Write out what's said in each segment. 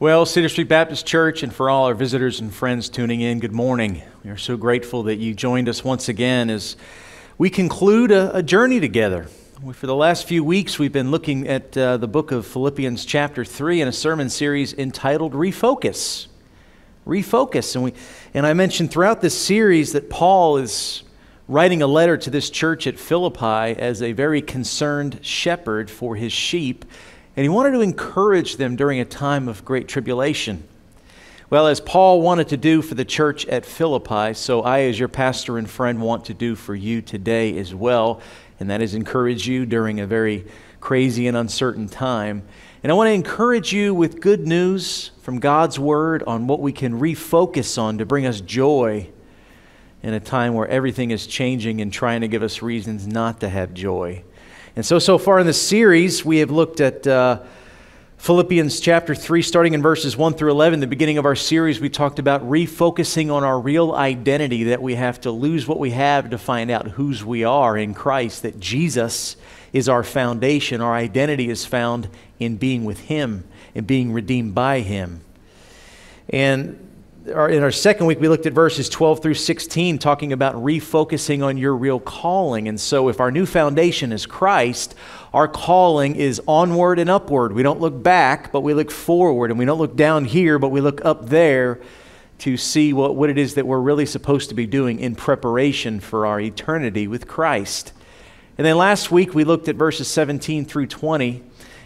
Well, Cedar Street Baptist Church, and for all our visitors and friends tuning in, good morning. We are so grateful that you joined us once again as we conclude a journey together. For the last few weeks, we've been looking at the book of Philippians chapter 3 in a sermon series entitled Refocus. Refocus. And I mentioned throughout this series that Paul is writing a letter to this church at Philippi as a very concerned shepherd for his sheep, and he wanted to encourage them during a time of great tribulation. Well, as Paul wanted to do for the church at Philippi, so I, as your pastor and friend, want to do for you today as well, and that is encourage you during a very crazy and uncertain time. And I want to encourage you with good news from God's Word on what we can refocus on to bring us joy in a time where everything is changing and trying to give us reasons not to have joy. And so far in this series, we have looked at Philippians chapter 3, starting in verses 1 through 11. The beginning of our series, we talked about refocusing on our real identity, that we have to lose what we have to find out whose we are in Christ, that Jesus is our foundation. Our identity is found in being with Him and being redeemed by Him. And in our second week, we looked at verses 12 through 16, talking about refocusing on your real calling. And so if our new foundation is Christ, our calling is onward and upward. We don't look back, but we look forward. And we don't look down here, but we look up there to see what it is that we're really supposed to be doing in preparation for our eternity with Christ. And then last week, we looked at verses 17 through 20,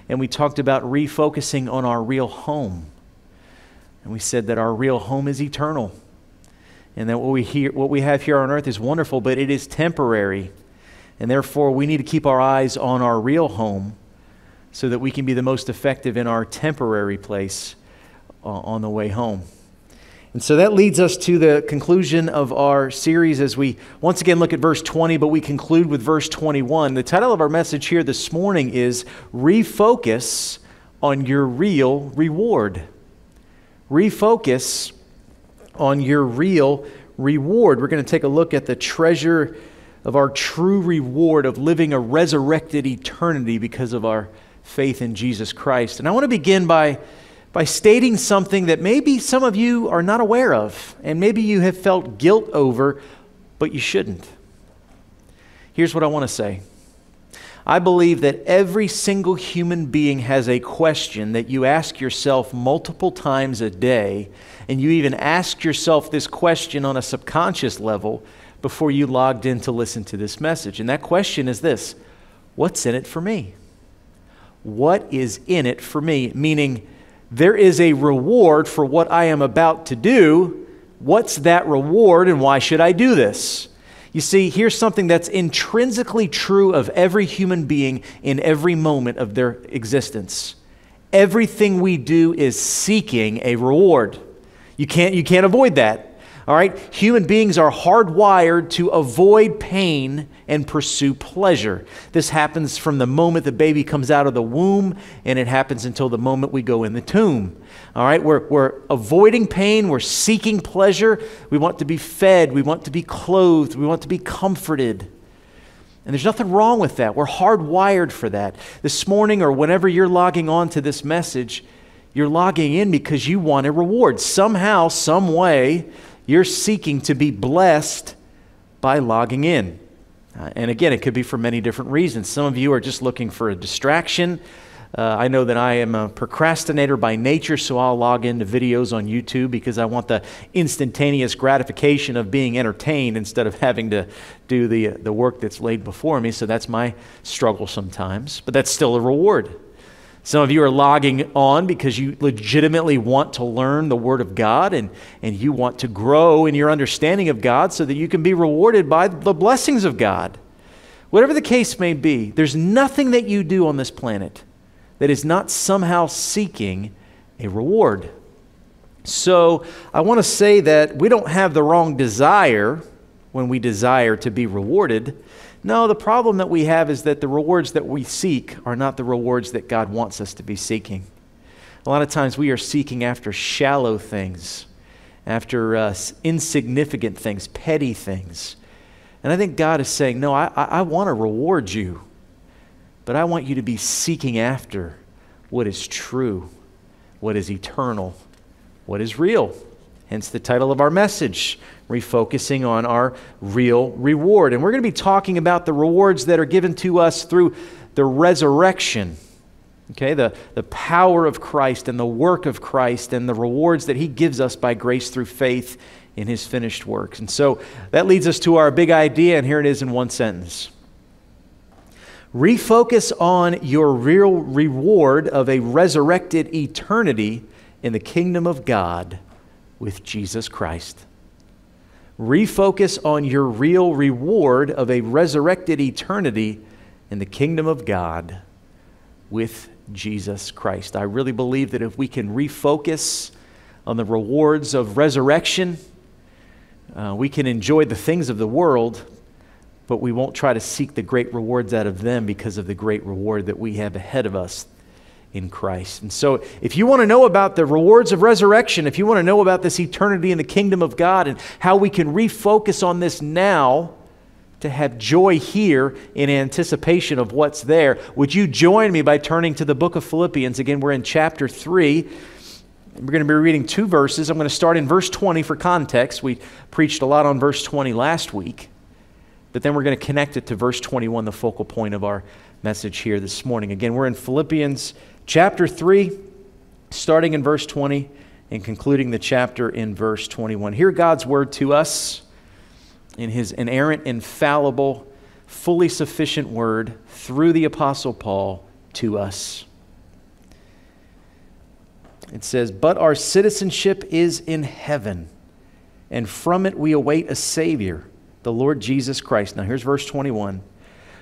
and we talked about refocusing on our real home. And we said that our real home is eternal, and that what we have here on earth is wonderful, but it is temporary. And therefore, we need to keep our eyes on our real home so that we can be the most effective in our temporary place on the way home. And so that leads us to the conclusion of our series as we once again look at verse 20, but we conclude with verse 21. The title of our message here this morning is Refocus on Your Real Reward. Refocus on your real reward. We're going to take a look at the treasure of our true reward of living a resurrected eternity because of our faith in Jesus Christ. And I want to begin by stating something that maybe some of you are not aware of, and maybe you have felt guilt over, but you shouldn't. Here's what I want to say. I believe that every single human being has a question that you ask yourself multiple times a day, and you even asked yourself this question on a subconscious level before you logged in to listen to this message. And that question is this: what's in it for me? What is in it for me? Meaning, there is a reward for what I am about to do. What's that reward, and why should I do this? You see, here's something that's intrinsically true of every human being in every moment of their existence. Everything we do is seeking a reward. You can't avoid that, all right? Human beings are hardwired to avoid pain and pursue pleasure. This happens from the moment the baby comes out of the womb, and it happens until the moment we go in the tomb. All right, we're avoiding pain, we're seeking pleasure, we want to be fed, we want to be clothed, we want to be comforted. And there's nothing wrong with that. We're hardwired for that. This morning or whenever you're logging on to this message, you're logging in because you want a reward. Somehow, some way, you're seeking to be blessed by logging in. And again, it could be for many different reasons. Some of you are just looking for a distraction. I know that I am a procrastinator by nature, so I'll log into videos on YouTube because I want the instantaneous gratification of being entertained instead of having to do the work that's laid before me. So that's my struggle sometimes, but that's still a reward. Some of you are logging on because you legitimately want to learn the Word of God, and you want to grow in your understanding of God so that you can be rewarded by the blessings of God. Whatever the case may be, there's nothing that you do on this planet that is not somehow seeking a reward. So I want to say that we don't have the wrong desire when we desire to be rewarded. No, the problem that we have is that the rewards that we seek are not the rewards that God wants us to be seeking. A lot of times we are seeking after shallow things, after insignificant things, petty things. And I think God is saying, no, I want to reward you, but I want you to be seeking after what is true, what is eternal, what is real. Hence the title of our message, refocusing on our real reward. And we're going to be talking about the rewards that are given to us through the resurrection. Okay, the power of Christ and the work of Christ and the rewards that he gives us by grace through faith in his finished works. And so that leads us to our big idea, and here it is in one sentence. Refocus on your real reward of a resurrected eternity in the kingdom of God with Jesus Christ. Refocus on your real reward of a resurrected eternity in the kingdom of God with Jesus Christ. I really believe that if we can refocus on the rewards of resurrection, we can enjoy the things of the world, but we won't try to seek the great rewards out of them because of the great reward that we have ahead of us in Christ. And so if you want to know about the rewards of resurrection, if you want to know about this eternity in the kingdom of God and how we can refocus on this now to have joy here in anticipation of what's there, would you join me by turning to the book of Philippians? Again, we're in chapter 3. We're going to be reading two verses. I'm going to start in verse 20 for context. We preached a lot on verse 20 last week, but then we're going to connect it to verse 21, the focal point of our message here this morning. Again, we're in Philippians chapter 3, starting in verse 20 and concluding the chapter in verse 21. Hear God's word to us in his inerrant, infallible, fully sufficient word through the Apostle Paul to us. It says, "But our citizenship is in heaven, and from it we await a Savior, the Lord Jesus Christ." Now here's verse 21.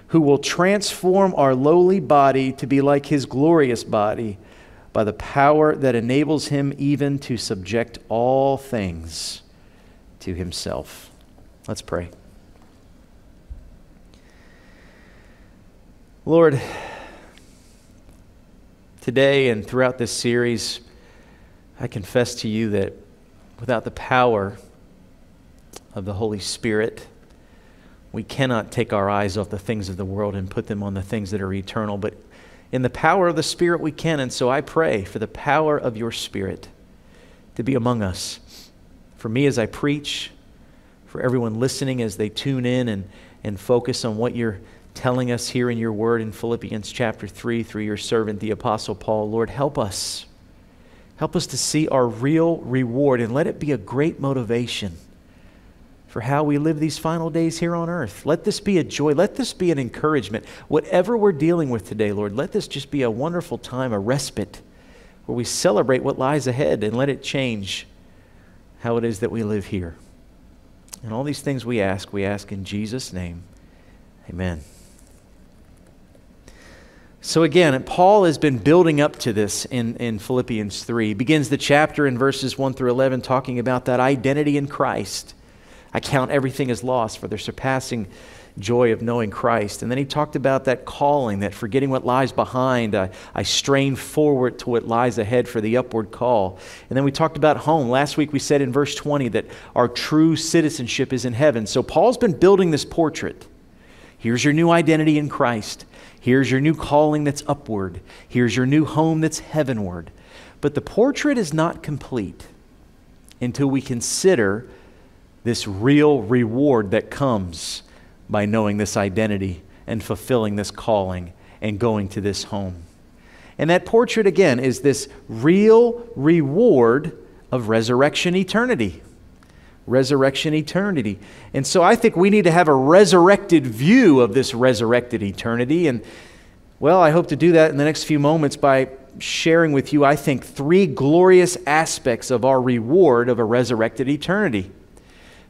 "Who will transform our lowly body to be like his glorious body by the power that enables him even to subject all things to himself." Let's pray. Lord, today and throughout this series, I confess to you that without the power of the Holy Spirit, we cannot take our eyes off the things of the world and put them on the things that are eternal, but in the power of the Spirit we can. And so I pray for the power of your Spirit to be among us, for me as I preach, for everyone listening as they tune in and focus on what you're telling us here in your word in Philippians chapter 3 through your servant, the Apostle Paul. Lord, help us. Help us to see our real reward, and let it be a great motivation for how we live these final days here on earth. Let this be a joy. Let this be an encouragement. Whatever we're dealing with today, Lord, let this just be a wonderful time, a respite, where we celebrate what lies ahead, and let it change how it is that we live here. And all these things we ask in Jesus' name. Amen. So again, Paul has been building up to this in Philippians 3. He begins the chapter in verses 1 through 11 talking about that identity in Christ. "I count everything as loss for the surpassing joy of knowing Christ." And then he talked about that calling, that forgetting what lies behind, I strain forward to what lies ahead for the upward call. And then we talked about home. Last week we said in verse 20 that our true citizenship is in heaven. So Paul's been building this portrait. Here's your new identity in Christ. Here's your new calling that's upward. Here's your new home that's heavenward. But the portrait is not complete until we consider this real reward that comes by knowing this identity and fulfilling this calling and going to this home. And that portrait, again, is this real reward of resurrection eternity. Resurrection eternity. And so I think we need to have a resurrected view of this resurrected eternity. And, well, I hope to do that in the next few moments by sharing with you, I think, three glorious aspects of our reward of a resurrected eternity.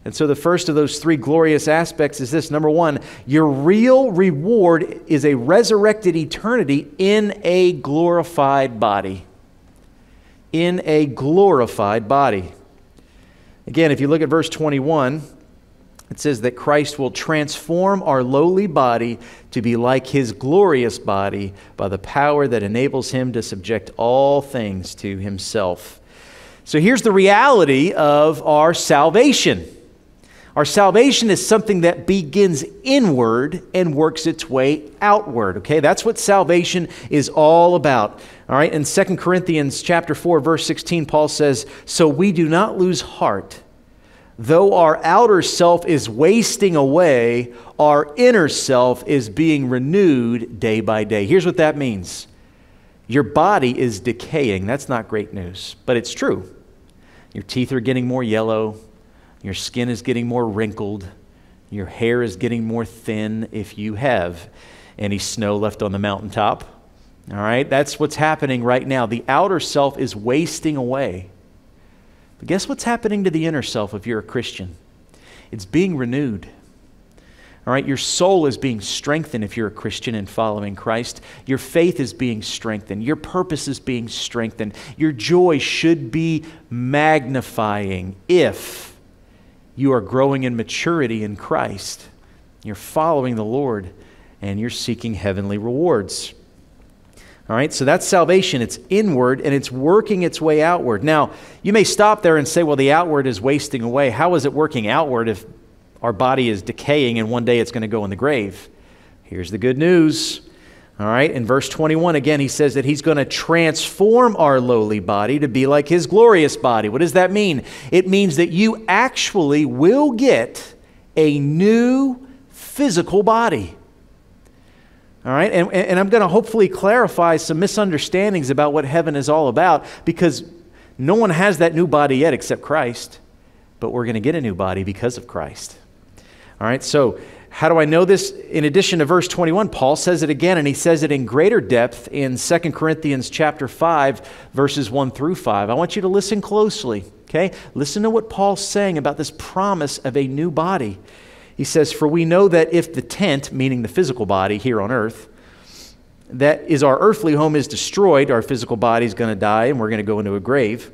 And so the first of those three glorious aspects is this. Number one, your real reward is a resurrected eternity in a glorified body. In a glorified body. Again, if you look at verse 21, it says that Christ will transform our lowly body to be like his glorious body by the power that enables him to subject all things to himself. So here's the reality of our salvation. Our salvation is something that begins inward and works its way outward, okay? That's what salvation is all about, all right? In 2 Corinthians chapter 4, verse 16, Paul says, "So we do not lose heart. Though our outer self is wasting away, our inner self is being renewed day by day." Here's what that means. Your body is decaying. That's not great news, but it's true. Your teeth are getting more yellow. Your skin is getting more wrinkled. Your hair is getting more thin if you have any snow left on the mountaintop. All right, that's what's happening right now. The outer self is wasting away. But guess what's happening to the inner self if you're a Christian? It's being renewed. All right, your soul is being strengthened if you're a Christian and following Christ. Your faith is being strengthened. Your purpose is being strengthened. Your joy should be magnifying if you are growing in maturity in Christ. You're following the Lord, and you're seeking heavenly rewards. All right, so that's salvation. It's inward, and it's working its way outward. Now, you may stop there and say, well, the outward is wasting away. How is it working outward if our body is decaying and one day it's going to go in the grave? Here's the good news. All right, in verse 21, again, he says that he's going to transform our lowly body to be like his glorious body. What does that mean? It means that you actually will get a new physical body. All right, and I'm going to hopefully clarify some misunderstandings about what heaven is all about, because no one has that new body yet except Christ, but we're going to get a new body because of Christ. All right, so how do I know this? In addition to verse 21, Paul says it again, and he says it in greater depth in 2 Corinthians chapter 5, verses 1 through 5. I want you to listen closely, okay? Listen to what Paul's saying about this promise of a new body. He says, "For we know that if the tent," meaning the physical body here on earth, that is our earthly home, is destroyed, our physical body is going to die, and we're going to go into a grave.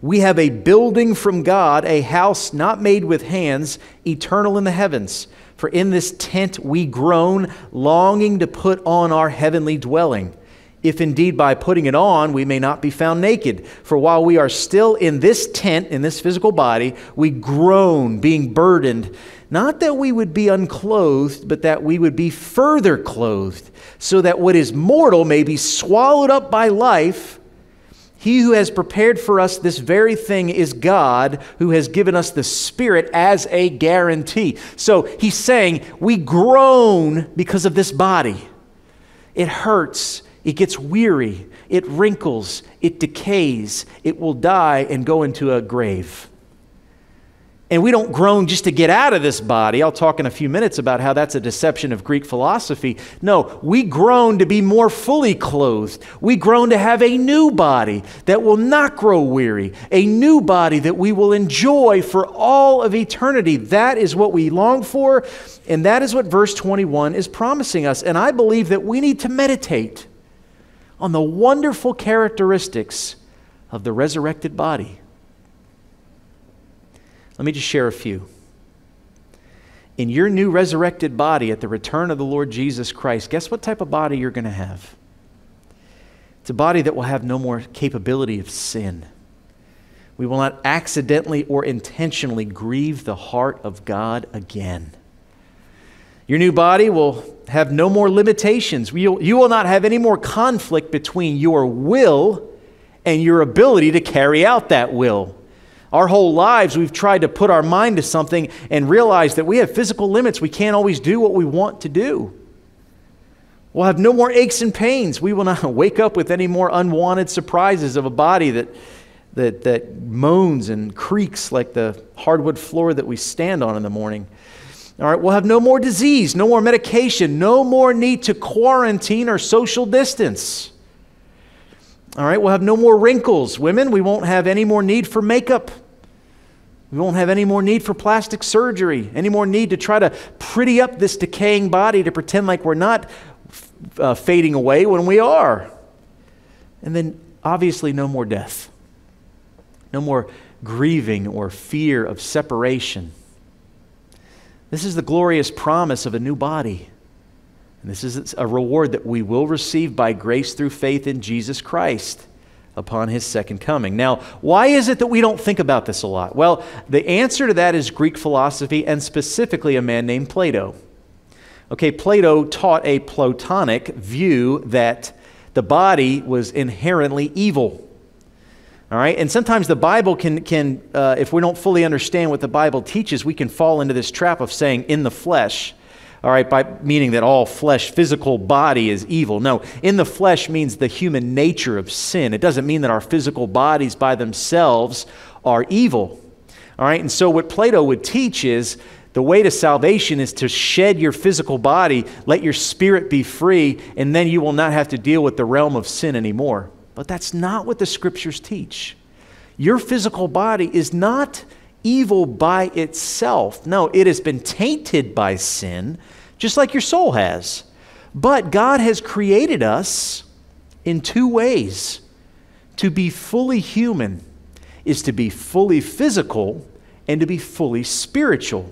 We have a building from God, a house not made with hands, eternal in the heavens. For in this tent we groan, longing to put on our heavenly dwelling. If indeed by putting it on we may not be found naked. For while we are still in this tent, in this physical body, we groan, being burdened. Not that we would be unclothed, but that we would be further clothed, so that what is mortal may be swallowed up by life. He who has prepared for us this very thing is God, who has given us the Spirit as a guarantee. So he's saying we groan because of this body. It hurts. It gets weary. It wrinkles. It decays. It will die and go into a grave. And we don't groan just to get out of this body. I'll talk in a few minutes about how that's a deception of Greek philosophy. No, we groan to be more fully clothed. We groan to have a new body that will not grow weary, a new body that we will enjoy for all of eternity. That is what we long for, and that is what verse 21 is promising us. And I believe that we need to meditate on the wonderful characteristics of the resurrected body. Let me just share a few. In your new resurrected body at the return of the Lord Jesus Christ, guess what type of body you're going to have? It's a body that will have no more capability of sin. We will not accidentally or intentionally grieve the heart of God again. Your new body will have no more limitations. You will not have any more conflict between your will and your ability to carry out that will. Our whole lives, we've tried to put our mind to something and realize that we have physical limits. We can't always do what we want to do. We'll have no more aches and pains. We will not wake up with any more unwanted surprises of a body that moans and creaks like the hardwood floor that we stand on in the morning. All right, we'll have no more disease, no more medication, no more need to quarantine or social distance. All right, we'll have no more wrinkles. Women, we won't have any more need for makeup. We won't have any more need for plastic surgery, any more need to try to pretty up this decaying body to pretend like we're not fading away when we are. And then, obviously, no more death. No more grieving or fear of separation. This is the glorious promise of a new body. And this is a reward that we will receive by grace through faith in Jesus Christ. upon his second coming. Now, why is it that we don't think about this a lot? Well, the answer to that is Greek philosophy, and specifically a man named Plato. Okay, Plato taught a Platonic view that the body was inherently evil. All right, and sometimes the Bible can if we don't fully understand what the Bible teaches, we can fall into this trap of saying in the flesh. All right, by meaning that all flesh, physical body is evil. No, in the flesh means the human nature of sin. It doesn't mean that our physical bodies by themselves are evil. All right, and so what Plato would teach is the way to salvation is to shed your physical body, let your spirit be free, and then you will not have to deal with the realm of sin anymore. But that's not what the scriptures teach. Your physical body is not evil by itself. No, it has been tainted by sin, just like your soul has. But God has created us in two ways. To be fully human is to be fully physical and to be fully spiritual.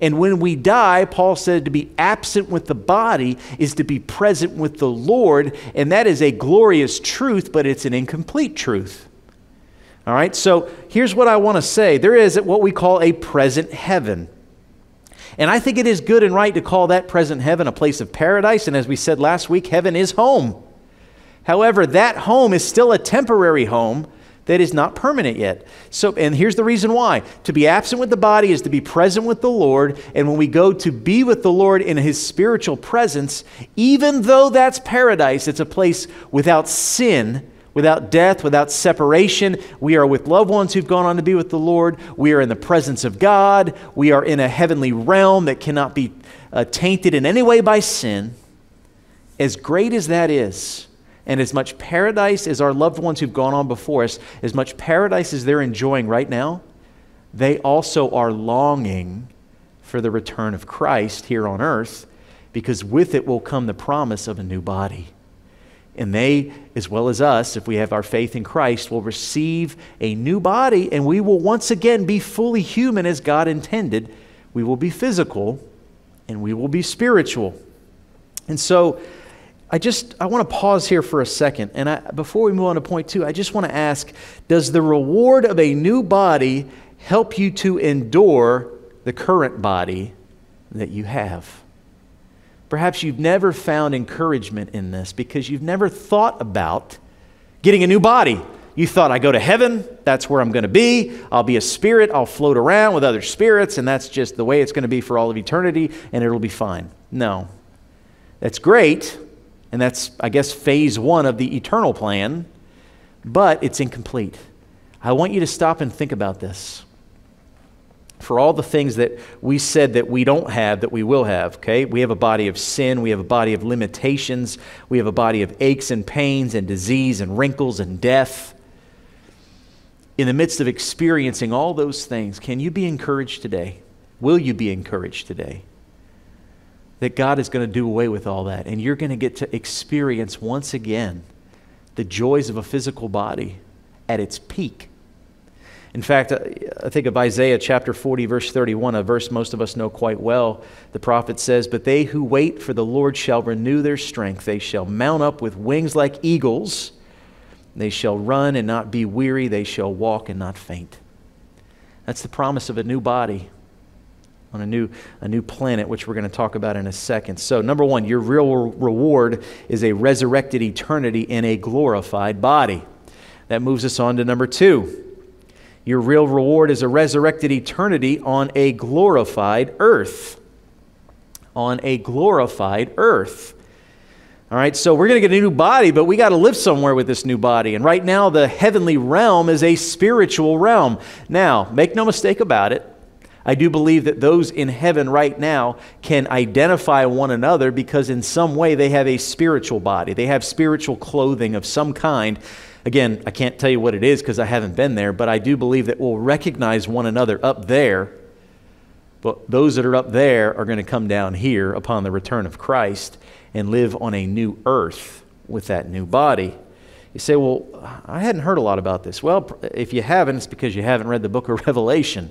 And when we die, Paul said to be absent with the body is to be present with the Lord, and that is a glorious truth, but it's an incomplete truth. All right, so here's what I want to say. There is what we call a present heaven. And I think it is good and right to call that present heaven a place of paradise, and as we said last week, heaven is home. However, that home is still a temporary home that is not permanent yet. So, and here's the reason why. To be absent with the body is to be present with the Lord, and when we go to be with the Lord in his spiritual presence, even though that's paradise, it's a place without sin, without death, without separation. We are with loved ones who've gone on to be with the Lord. We are in the presence of God. We are in a heavenly realm that cannot be tainted in any way by sin. As great as that is, and as much paradise as our loved ones who've gone on before us, as much paradise as they're enjoying right now, they also are longing for the return of Christ here on earth, because with it will come the promise of a new body. And they, as well as us, if we have our faith in Christ, will receive a new body, and we will once again be fully human as God intended. We will be physical, and we will be spiritual. And so I want to pause here for a second. And before we move on to point two, I just want to ask, does the reward of a new body help you to endure the current body that you have? Perhaps you've never found encouragement in this because you've never thought about getting a new body. You thought, I go to heaven, that's where I'm going to be. I'll be a spirit, I'll float around with other spirits, and that's just the way it's going to be for all of eternity, and it'll be fine. No. That's great, and that's, I guess, phase one of the eternal plan, but it's incomplete. I want you to stop and think about this. For all the things that we said that we don't have, that we will have, okay? We have a body of sin. We have a body of limitations. We have a body of aches and pains and disease and wrinkles and death. In the midst of experiencing all those things, can you be encouraged today? Will you be encouraged today? That God is going to do away with all that, and you're going to get to experience once again the joys of a physical body at its peak. In fact, I think of Isaiah chapter 40, verse 31, a verse most of us know quite well. The prophet says, "But they who wait for the Lord shall renew their strength. They shall mount up with wings like eagles. They shall run and not be weary. They shall walk and not faint." That's the promise of a new body on a new planet, which we're going to talk about in a second. So, number one, your real reward is a resurrected eternity in a glorified body. That moves us on to number two. Your real reward is a resurrected eternity on a glorified earth. On a glorified earth. All right, so we're going to get a new body, but we got to live somewhere with this new body. And right now, the heavenly realm is a spiritual realm. Now, make no mistake about it. I do believe that those in heaven right now can identify one another because in some way they have a spiritual body. They have spiritual clothing of some kind. Again, I can't tell you what it is because I haven't been there, but I do believe that we'll recognize one another up there. But those that are up there are going to come down here upon the return of Christ and live on a new earth with that new body. You say, well, I hadn't heard a lot about this. Well, if you haven't, it's because you haven't read the book of Revelation.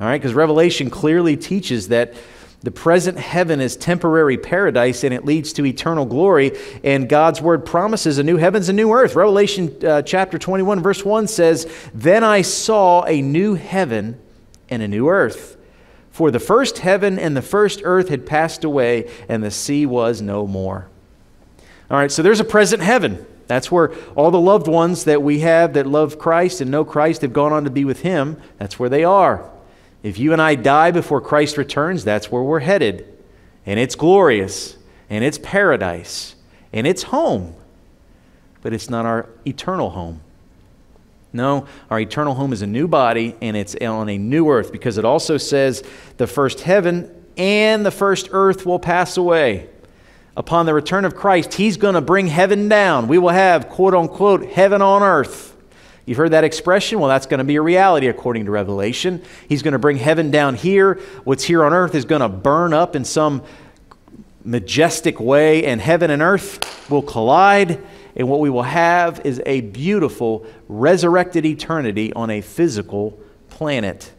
All right, because Revelation clearly teaches that The present heaven is temporary paradise, and it leads to eternal glory. And God's word promises a new heavens and new earth. Revelation chapter 21, verse 1 says, "Then I saw a new heaven and a new earth. For the first heaven and the first earth had passed away, and the sea was no more." All right, so there's a present heaven. That's where all the loved ones that we have that love Christ and know Christ have gone on to be with Him. That's where they are. If you and I die before Christ returns, that's where we're headed. And it's glorious, and it's paradise, and it's home. But it's not our eternal home. No, our eternal home is a new body, and it's on a new earth, because it also says the first heaven and the first earth will pass away. Upon the return of Christ, He's going to bring heaven down. We will have, quote-unquote, heaven on earth. You've heard that expression? Well, that's going to be a reality according to Revelation. He's going to bring heaven down here. What's here on earth is going to burn up in some majestic way, and heaven and earth will collide. And what we will have is a beautiful, resurrected eternity on a physical planet.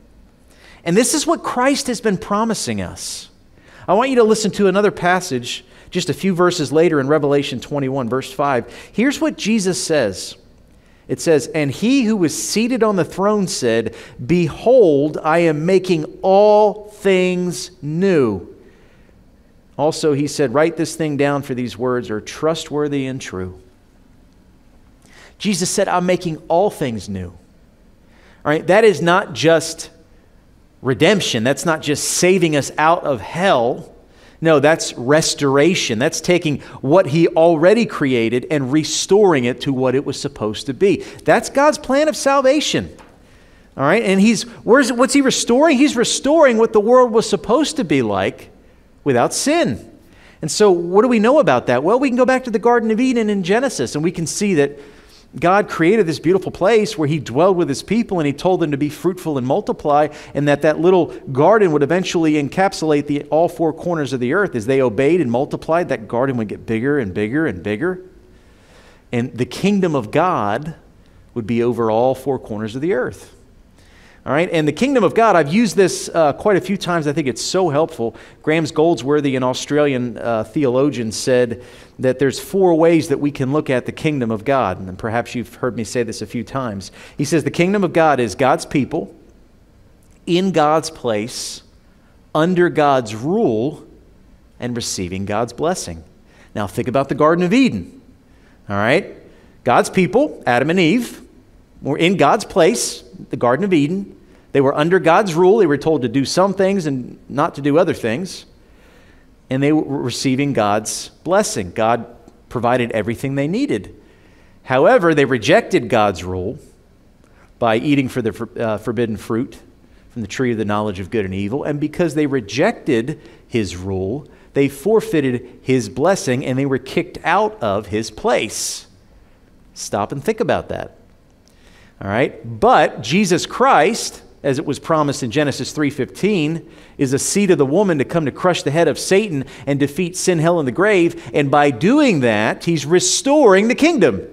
And this is what Christ has been promising us. I want you to listen to another passage just a few verses later in Revelation 21, verse 5. Here's what Jesus says. It says, "And He who was seated on the throne said, 'Behold, I am making all things new.' Also, He said, 'Write this thing down, for these words are trustworthy and true.'" Jesus said, "I'm making all things new." All right, that is not just redemption. That's not just saving us out of hell. No, that's restoration. That's taking what He already created and restoring it to what it was supposed to be. That's God's plan of salvation. All right, and what's He restoring? He's restoring what the world was supposed to be like without sin. And so what do we know about that? Well, we can go back to the Garden of Eden in Genesis, and we can see that God created this beautiful place where He dwelled with His people, and He told them to be fruitful and multiply, and that little garden would eventually encapsulate all four corners of the earth. As they obeyed and multiplied, that garden would get bigger and bigger and bigger. And the kingdom of God would be over all four corners of the earth. All right, and the kingdom of God, I've used this quite a few times. I think it's so helpful. Graham Goldsworthy, an Australian theologian, said that there's four ways that we can look at the kingdom of God, and perhaps you've heard me say this a few times. He says the kingdom of God is God's people, in God's place, under God's rule, and receiving God's blessing. Now think about the Garden of Eden. All right, God's people, Adam and Eve, were in God's place, the Garden of Eden. They were under God's rule. They were told to do some things and not to do other things. And they were receiving God's blessing. God provided everything they needed. However, they rejected God's rule by eating for the forbidden fruit from the tree of the knowledge of good and evil. And because they rejected His rule, they forfeited His blessing, and they were kicked out of His place. Stop and think about that. All right, but Jesus Christ, as it was promised in Genesis 3:15, is a seed of the woman to come to crush the head of Satan and defeat sin, hell, and the grave. And by doing that, He's restoring the kingdom.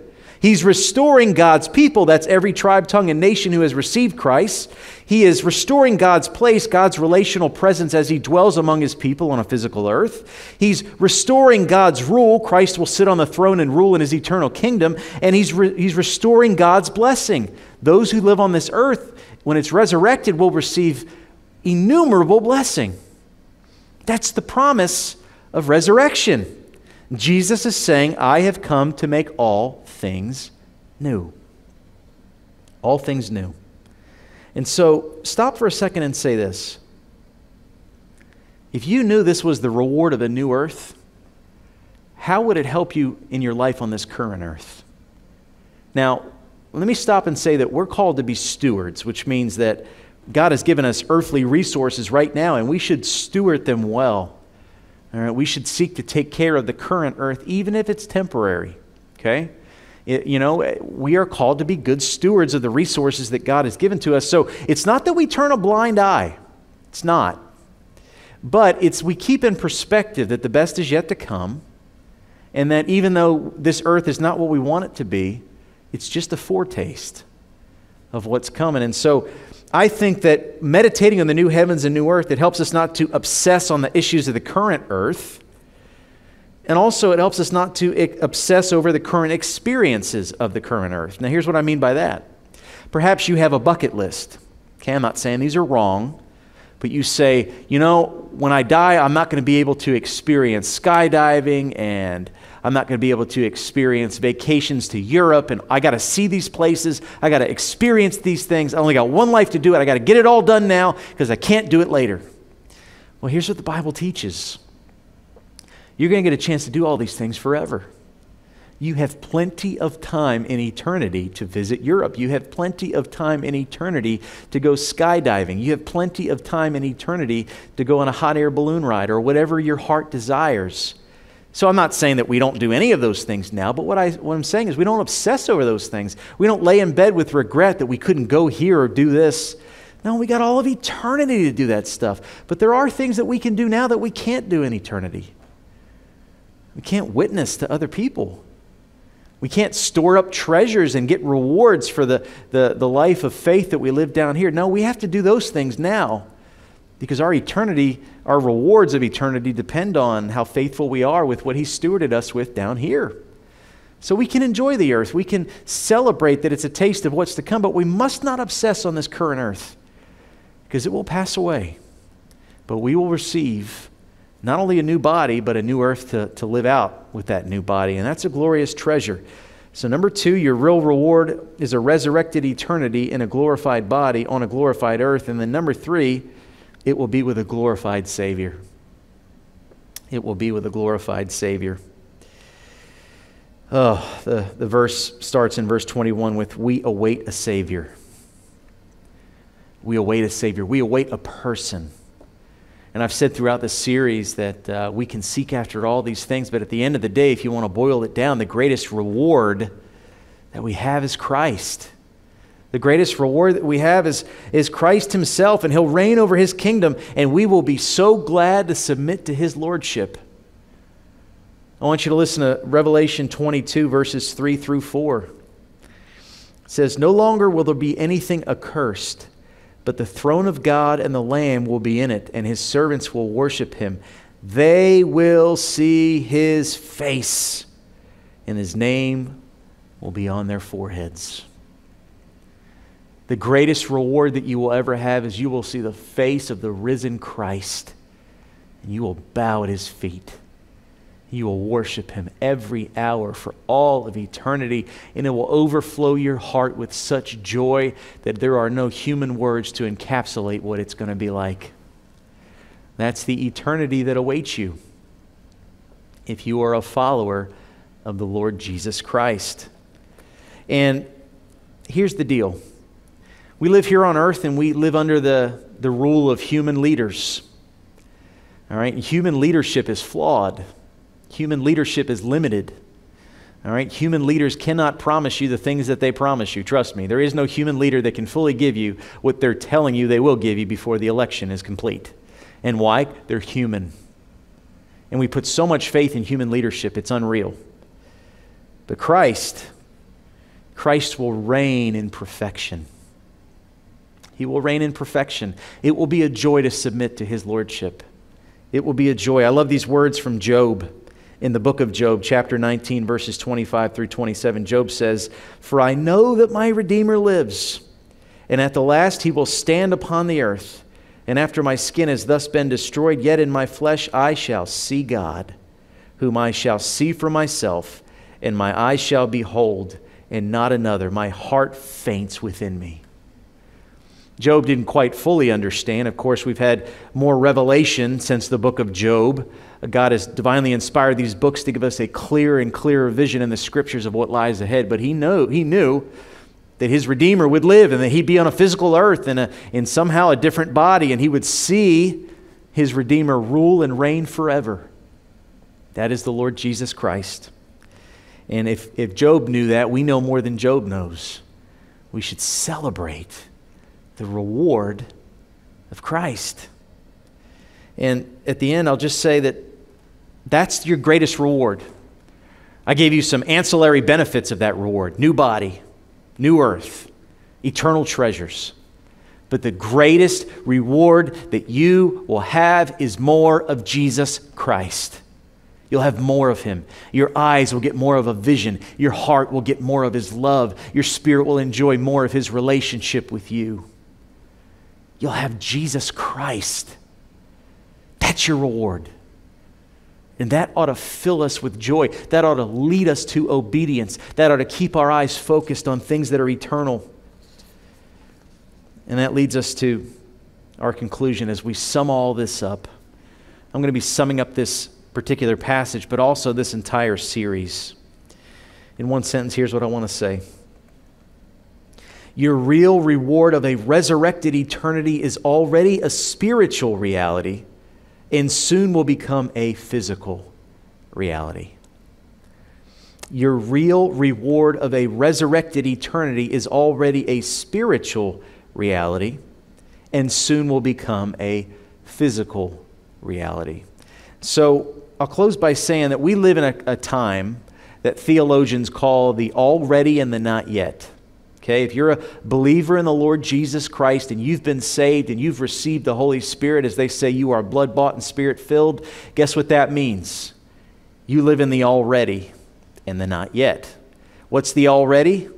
He's restoring God's people. That's every tribe, tongue, and nation who has received Christ. He is restoring God's place, God's relational presence as He dwells among His people on a physical earth. He's restoring God's rule. Christ will sit on the throne and rule in His eternal kingdom. And He's restoring God's blessing. Those who live on this earth, when it's resurrected, will receive innumerable blessing. That's the promise of resurrection. Jesus is saying, "I have come to make all things new." All things new. And so stop for a second and say this. If you knew this was the reward of a new earth, how would it help you in your life on this current earth? Now, let me stop and say that we're called to be stewards, which means that God has given us earthly resources right now, and we should steward them well. All right, we should seek to take care of the current earth, even if it's temporary, okay? We are called to be good stewards of the resources that God has given to us. So it's not that we turn a blind eye. It's not. But we keep in perspective that the best is yet to come, and that even though this earth is not what we want it to be, it's just a foretaste of what's coming. And so I think that meditating on the new heavens and new earth, it helps us not to obsess on the issues of the current earth. And also it helps us not to obsess over the current experiences of the current earth. Now here's what I mean by that. Perhaps you have a bucket list. Okay, I'm not saying these are wrong, but you say, you know, when I die, I'm not going to be able to experience skydiving, and I'm not going to be able to experience vacations to Europe, and I got to see these places. I got to experience these things. I only got one life to do it. I got to get it all done now because I can't do it later. Well, here's what the Bible teaches. You're going to get a chance to do all these things forever. You have plenty of time in eternity to visit Europe. You have plenty of time in eternity to go skydiving. You have plenty of time in eternity to go on a hot air balloon ride or whatever your heart desires. So I'm not saying that we don't do any of those things now, but what I'm saying is we don't obsess over those things. We don't lay in bed with regret that we couldn't go here or do this. No, we got all of eternity to do that stuff. But there are things that we can do now that we can't do in eternity. We can't witness to other people. We can't store up treasures and get rewards for the life of faith that we live down here. No, we have to do those things now because our eternity, our rewards of eternity depend on how faithful we are with what He stewarded us with down here. So we can enjoy the earth. We can celebrate that it's a taste of what's to come, but we must not obsess on this current earth because it will pass away. But we will receive not only a new body, but a new earth to live out with that new body. And that's a glorious treasure. So number two, your real reward is a resurrected eternity in a glorified body on a glorified earth. And then number three, it will be with a glorified Savior. It will be with a glorified Savior. Oh, the verse starts in verse 21 with, we await a Savior. We await a Savior. We await a person. And I've said throughout the series that we can seek after all these things, but at the end of the day, if you want to boil it down, the greatest reward that we have is Christ. The greatest reward that we have is Christ Himself, and He'll reign over His kingdom, and we will be so glad to submit to His lordship. I want you to listen to Revelation 22, verses 3 through 4. It says, no longer will there be anything accursed, but the throne of God and the Lamb will be in it, and His servants will worship Him. They will see His face, and His name will be on their foreheads. The greatest reward that you will ever have is you will see the face of the risen Christ, and you will bow at His feet. You will worship Him every hour for all of eternity, and it will overflow your heart with such joy that there are no human words to encapsulate what it's going to be like. That's the eternity that awaits you if you are a follower of the Lord Jesus Christ. And here's the deal. We live here on earth, and we live under the rule of human leaders. All right? And human leadership is flawed. Human leadership is limited. All right? Human leaders cannot promise you the things that they promise you. Trust me, there is no human leader that can fully give you what they're telling you they will give you before the election is complete. And why? They're human. And we put so much faith in human leadership, it's unreal. But Christ will reign in perfection. He will reign in perfection. It will be a joy to submit to His lordship. It will be a joy. I love these words from Job. In the book of Job, chapter 19, verses 25 through 27, Job says, for I know that my Redeemer lives, and at the last He will stand upon the earth. And after my skin has thus been destroyed, yet in my flesh I shall see God, whom I shall see for myself, and my eyes shall behold, and not another. My heart faints within me. Job didn't quite fully understand. Of course, we've had more revelation since the book of Job. God has divinely inspired these books to give us a clearer and clearer vision in the Scriptures of what lies ahead. But he knew that his Redeemer would live, and that he'd be on a physical earth in somehow a different body, and he would see his Redeemer rule and reign forever. That is the Lord Jesus Christ. And if Job knew that, we know more than Job knows. We should celebrate the reward of Christ. And at the end, I'll just say that that's your greatest reward. I gave you some ancillary benefits of that reward. New body, new earth, eternal treasures. But the greatest reward that you will have is more of Jesus Christ. You'll have more of him. Your eyes will get more of a vision. Your heart will get more of his love. Your spirit will enjoy more of his relationship with you. You'll have Jesus Christ. That's your reward. And that ought to fill us with joy. That ought to lead us to obedience. That ought to keep our eyes focused on things that are eternal. And that leads us to our conclusion as we sum all this up. I'm going to be summing up this particular passage, but also this entire series. In one sentence, here's what I want to say. Your real reward of a resurrected eternity is already a spiritual reality and soon will become a physical reality. Your real reward of a resurrected eternity is already a spiritual reality and soon will become a physical reality. So I'll close by saying that we live in a time that theologians call the already and the not yet. Okay, if you're a believer in the Lord Jesus Christ and you've been saved and you've received the Holy Spirit, as they say, you are blood-bought and spirit-filled, guess what that means? You live in the already and the not yet. What's the already?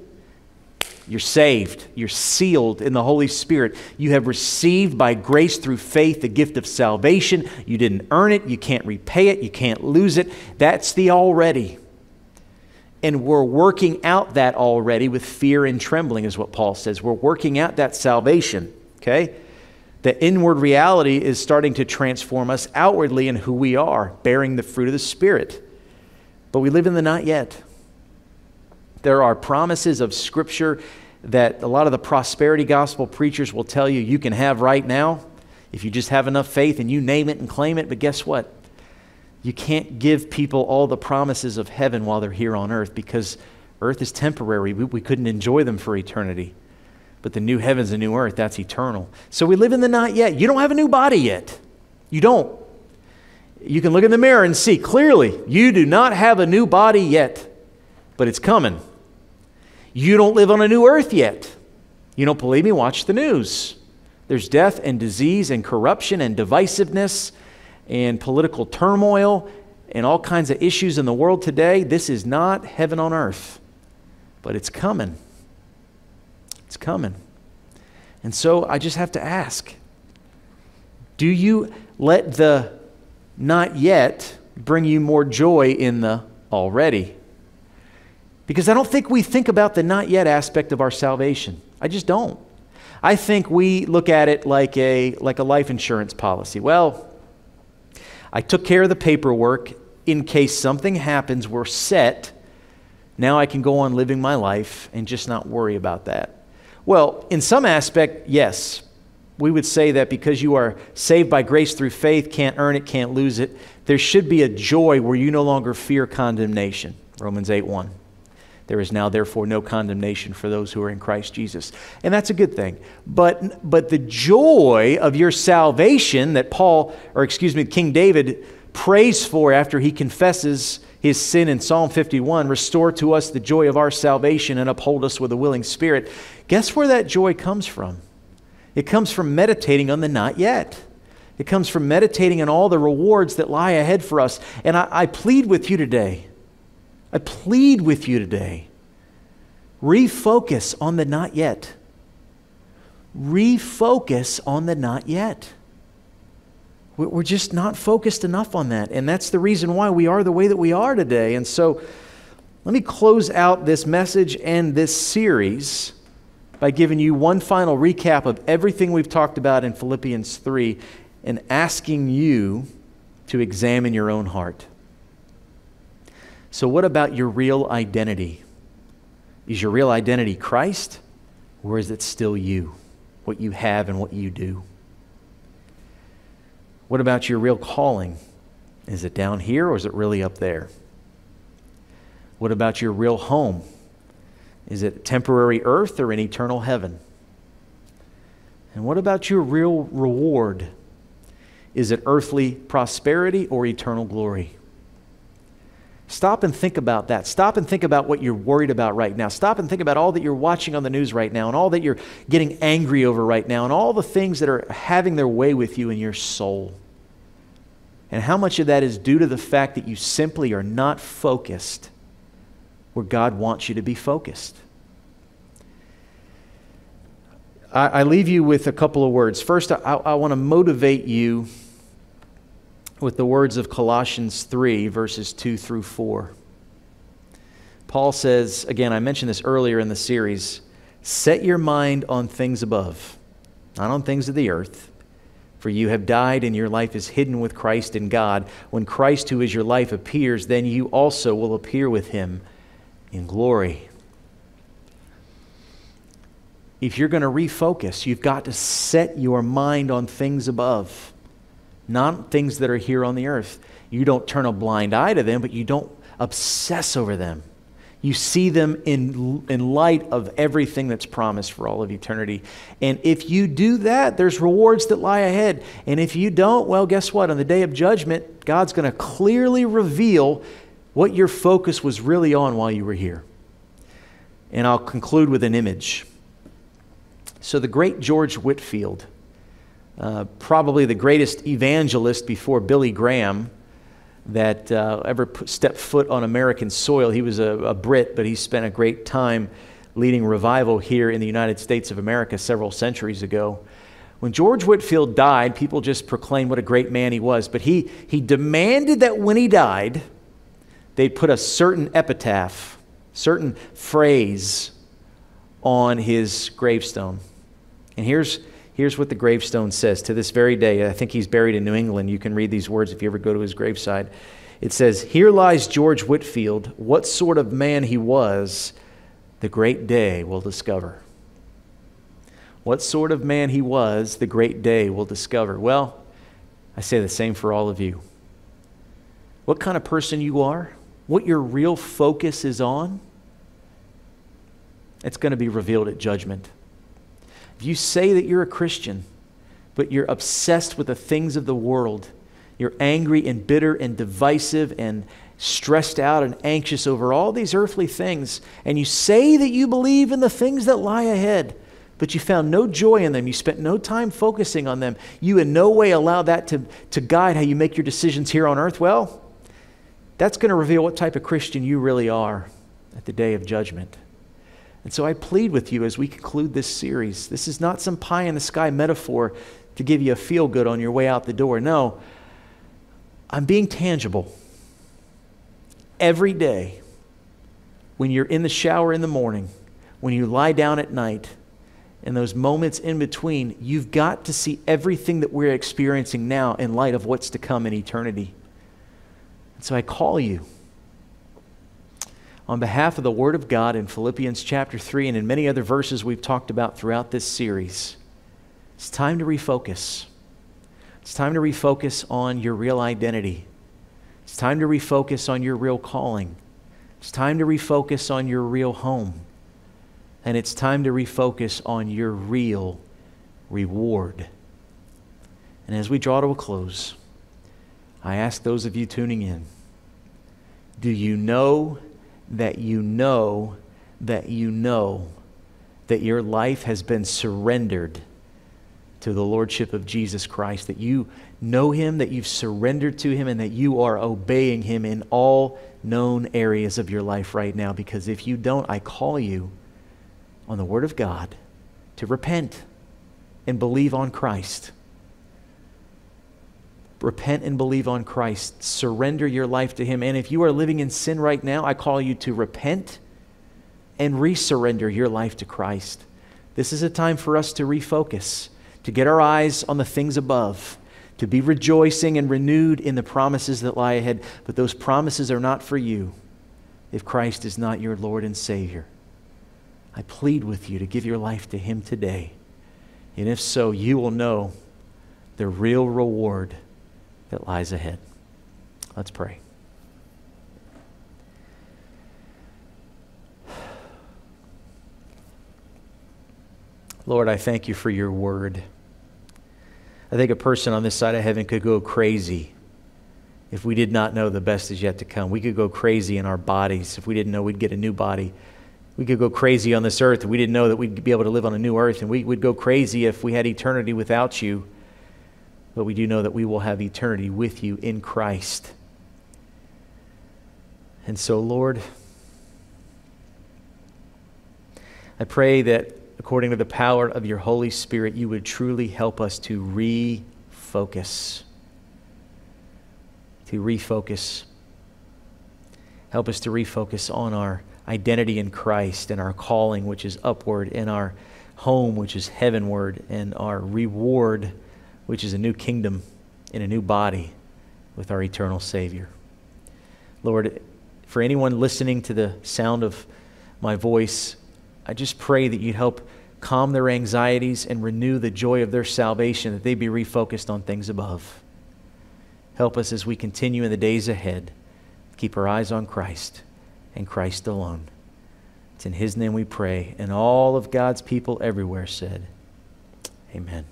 You're saved. You're sealed in the Holy Spirit. You have received by grace through faith the gift of salvation. You didn't earn it. You can't repay it. You can't lose it. That's the already. And we're working out that already with fear and trembling is what Paul says. We're working out that salvation, okay? The inward reality is starting to transform us outwardly in who we are, bearing the fruit of the Spirit. But we live in the not yet. There are promises of Scripture that a lot of the prosperity gospel preachers will tell you you can have right now if you just have enough faith and you name it and claim it. But guess what? You can't give people all the promises of heaven while they're here on earth because earth is temporary. We couldn't enjoy them for eternity. But the new heavens and new earth, that's eternal. So we live in the not yet. You don't have a new body yet. You don't. You can look in the mirror and see clearly you do not have a new body yet, but it's coming. You don't live on a new earth yet. You don't believe me? Watch the news. There's death and disease and corruption and divisiveness and political turmoil and all kinds of issues in the world today. This is not heaven on earth, but it's coming. It's coming. And so I just have to ask, do you let the not yet bring you more joy in the already? Because I don't think we think about the not yet aspect of our salvation. I just don't. I think we look at it like a life insurance policy. Well, I took care of the paperwork. In case something happens, we're set. Now I can go on living my life and just not worry about that. Well, in some aspect, yes. We would say that because you are saved by grace through faith, can't earn it, can't lose it, there should be a joy where you no longer fear condemnation. Romans 8:1. There is now, therefore, no condemnation for those who are in Christ Jesus. And that's a good thing. But the joy of your salvation that King David prays for after he confesses his sin in Psalm 51, restore to us the joy of our salvation and uphold us with a willing spirit. Guess where that joy comes from? It comes from meditating on the not yet. It comes from meditating on all the rewards that lie ahead for us. And I plead with you today. I plead with you today, refocus on the not yet. Refocus on the not yet. We're just not focused enough on that, and that's the reason why we are the way that we are today. And so let me close out this message and this series by giving you one final recap of everything we've talked about in Philippians 3 and asking you to examine your own heart. So what about your real identity? Is your real identity Christ, or is it still you, what you have and what you do? What about your real calling? Is it down here, or is it really up there? What about your real home? Is it temporary earth or an eternal heaven? And what about your real reward? Is it earthly prosperity or eternal glory? Stop and think about that. Stop and think about what you're worried about right now. Stop and think about all that you're watching on the news right now and all that you're getting angry over right now and all the things that are having their way with you in your soul. And how much of that is due to the fact that you simply are not focused where God wants you to be focused. I leave you with a couple of words. First, I want to motivate you with the words of Colossians 3, verses 2 through 4. Paul says, again, I mentioned this earlier in the series, set your mind on things above, not on things of the earth, for you have died and your life is hidden with Christ in God. When Christ, who is your life, appears, then you also will appear with him in glory. If you're going to refocus, you've got to set your mind on things above, not things that are here on the earth. You don't turn a blind eye to them, but you don't obsess over them. You see them in light of everything that's promised for all of eternity. And if you do that, there's rewards that lie ahead. And if you don't, well, guess what? On the day of judgment, God's going to clearly reveal what your focus was really on while you were here. And I'll conclude with an image. So the great George Whitefield, probably the greatest evangelist before Billy Graham that ever stepped foot on American soil. He was a Brit, but he spent a great time leading revival here in the United States of America several centuries ago. When George Whitefield died, people just proclaimed what a great man he was. But he demanded that when he died, they put a certain epitaph, certain phrase on his gravestone. And here's what the gravestone says. To this very day, I think he's buried in New England. You can read these words if you ever go to his graveside. It says, "Here lies George Whitefield. What sort of man he was, the great day will discover." What sort of man he was, the great day will discover. Well, I say the same for all of you. What kind of person you are, what your real focus is on, it's going to be revealed at judgment. If you say that you're a Christian, but you're obsessed with the things of the world, you're angry and bitter and divisive and stressed out and anxious over all these earthly things, and you say that you believe in the things that lie ahead, but you found no joy in them, you spent no time focusing on them, you in no way allow that to guide how you make your decisions here on earth, well, that's going to reveal what type of Christian you really are at the day of judgment. And so I plead with you as we conclude this series. This is not some pie-in-the-sky metaphor to give you a feel-good on your way out the door. No, I'm being tangible. Every day, when you're in the shower in the morning, when you lie down at night, and those moments in between, you've got to see everything that we're experiencing now in light of what's to come in eternity. And so I call you. On behalf of the Word of God in Philippians chapter 3 and in many other verses we've talked about throughout this series, it's time to refocus. It's time to refocus on your real identity. It's time to refocus on your real calling. It's time to refocus on your real home. And it's time to refocus on your real reward. And as we draw to a close, I ask those of you tuning in, do you know that you know, that you know that your life has been surrendered to the Lordship of Jesus Christ, that you know Him, that you've surrendered to Him, and that you are obeying Him in all known areas of your life right now? Because if you don't, I call you on the Word of God to repent and believe on Christ. Repent and believe on Christ. Surrender your life to Him. And if you are living in sin right now, I call you to repent and re-surrender your life to Christ. This is a time for us to refocus, to get our eyes on the things above, to be rejoicing and renewed in the promises that lie ahead. But those promises are not for you if Christ is not your Lord and Savior. I plead with you to give your life to Him today. And if so, you will know the real reward that lies ahead. Let's pray. Lord, I thank you for your word. I think a person on this side of heaven could go crazy if we did not know the best is yet to come. We could go crazy in our bodies if we didn't know we'd get a new body. We could go crazy on this earth if we didn't know that we'd be able to live on a new earth. And we would go crazy if we had eternity without you. But we do know that we will have eternity with you in Christ. And so, Lord, I pray that according to the power of your Holy Spirit, you would truly help us to refocus. To refocus. Help us to refocus on our identity in Christ and our calling, which is upward, and our home, which is heavenward, and our reward, which is a new kingdom in a new body with our eternal Savior. Lord, for anyone listening to the sound of my voice, I just pray that you'd help calm their anxieties and renew the joy of their salvation, that they be refocused on things above. Help us as we continue in the days ahead. Keep our eyes on Christ and Christ alone. It's in his name we pray, and all of God's people everywhere said, Amen.